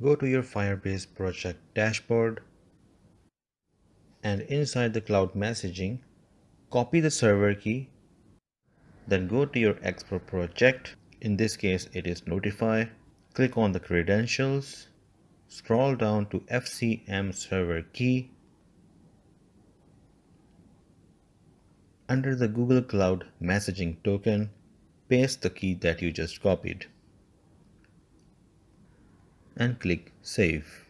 go to your Firebase project dashboard, and inside the cloud messaging, copy the server key, then go to your Expo project, in this case it is Notify, click on the credentials, scroll down to FCM server key. Under the Google Cloud messaging token, paste the key that you just copied and click Save.